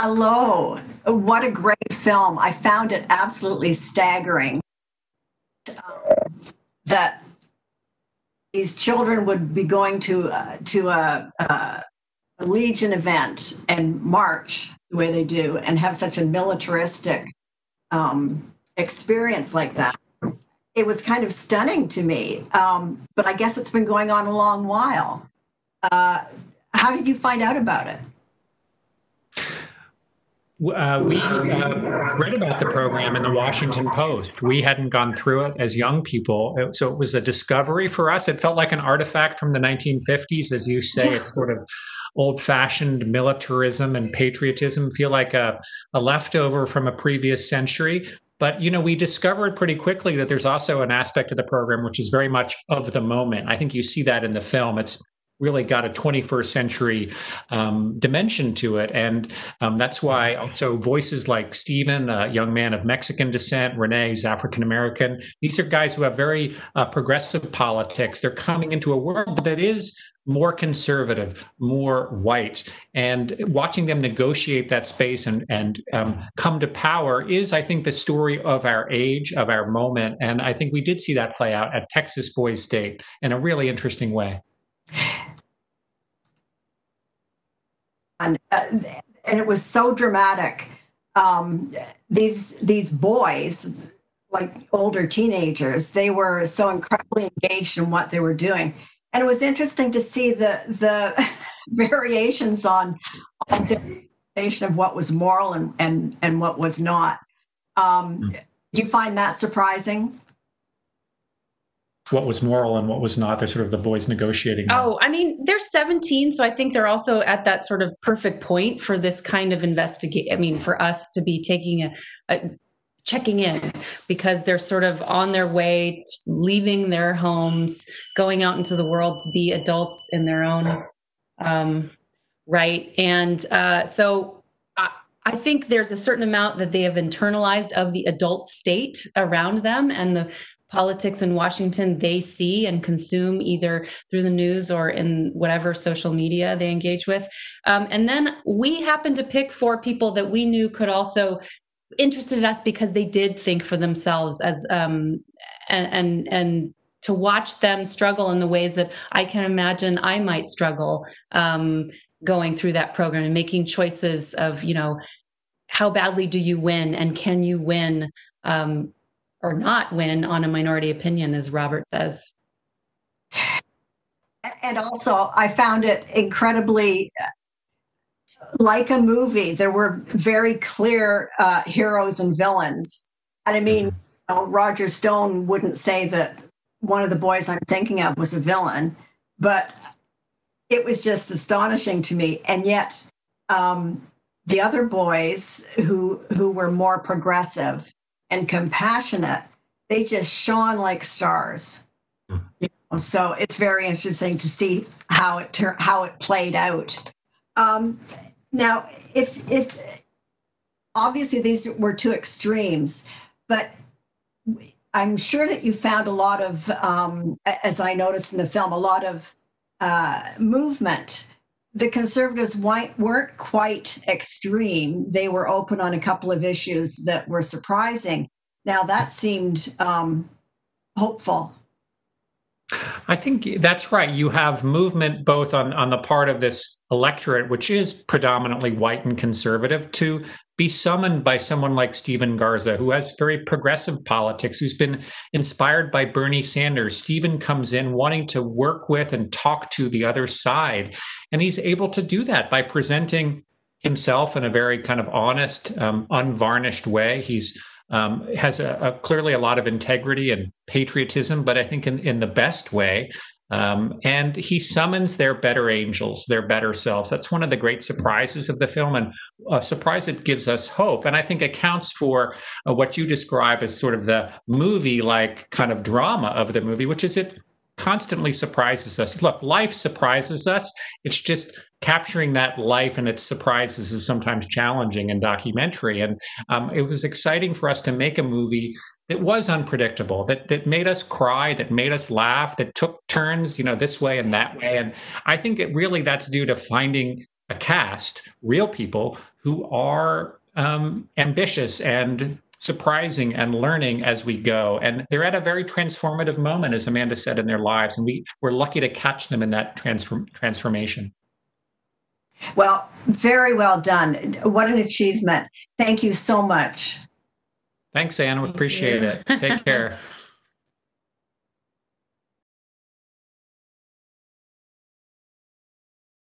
Hello. What a great film. I found it absolutely staggering that these children would be going to a Legion event and march the way they do and have such a militaristic experience like that. It was kind of stunning to me, but I guess it's been going on a long while. How did you find out about it? We read about the program in the Washington Post. We hadn't gone through it as young people, so it was a discovery for us. It felt like an artifact from the 1950s, as you say. It's sort of old-fashioned militarism and patriotism, feel like a leftover from a previous century. But, you know, we discovered pretty quickly that there's also an aspect of the program which is very much of the moment. I think you see that in the film. It's really got a 21st century dimension to it. And that's why also voices like Steven, a young man of Mexican descent, Renee, who's African-American, these are guys who have very progressive politics. They're coming into a world that is more conservative, more white. And watching them negotiate that space and come to power is, I think, the story of our age, of our moment. And I think we did see that play out at Texas Boys State in a really interesting way. And it was so dramatic. These boys, like older teenagers, they were so incredibly engaged in what they were doing. And it was interesting to see the variations on their interpretation of what was moral and what was not. You find that surprising? What was moral and what was not? They're sort of the boys negotiating. Oh, I mean, they're 17, so I think they're also at that sort of perfect point for this kind of investigate. I mean, for us to be taking a checking in, because they're sort of on their way, leaving their homes, going out into the world to be adults in their own right. And so I think there's a certain amount that they have internalized of the adult state around them, and the politics in Washington they see and consume either through the news or in whatever social media they engage with. And then we happened to pick four people that we knew could also interested us because they did think for themselves, as and to watch them struggle in the ways that I can imagine I might struggle going through that program and making choices of, you know, how badly do you win and can you win or not win on a minority opinion, as Robert says. And also, I found it incredibly like a movie. There were very clear heroes and villains. And I mean, you know, Roger Stone wouldn't say that one of the boys I'm thinking of was a villain, but it was just astonishing to me. And yet the other boys who were more progressive and compassionate, they just shone like stars. You know, so it's very interesting to see how it played out. Now, if obviously these were two extremes, but I'm sure that you found a lot of, as I noticed in the film, a lot of movement. The conservatives weren't quite extreme. They were open on a couple of issues that were surprising. Now that seemed hopeful. I think that's right. You have movement both on the part of this electorate, which is predominantly white and conservative, to be summoned by someone like Steven Garza, who has very progressive politics, who's been inspired by Bernie Sanders. Steven comes in wanting to work with and talk to the other side, and he's able to do that by presenting himself in a very kind of honest, unvarnished way. He's has clearly a lot of integrity and patriotism, but I think in the best way. And he summons their better angels, their better selves. That's one of the great surprises of the film, and a surprise that gives us hope. And I think accounts for what you describe as sort of the movie-like kind of drama of the movie, which is it constantly surprises us. Look, life surprises us. It's just capturing that life and its surprises is sometimes challenging in documentary. And it was exciting for us to make a movie that was unpredictable, that made us cry, that made us laugh, that took turns, you know, this way and that way. And I think it really that's due to finding a cast, real people who are ambitious and surprising and learning as we go. And they're at a very transformative moment, as Amanda said, in their lives. And we're lucky to catch them in that transformation. Well, very well done. What an achievement. Thank you so much. Thanks, Anne. We appreciate it. Take care.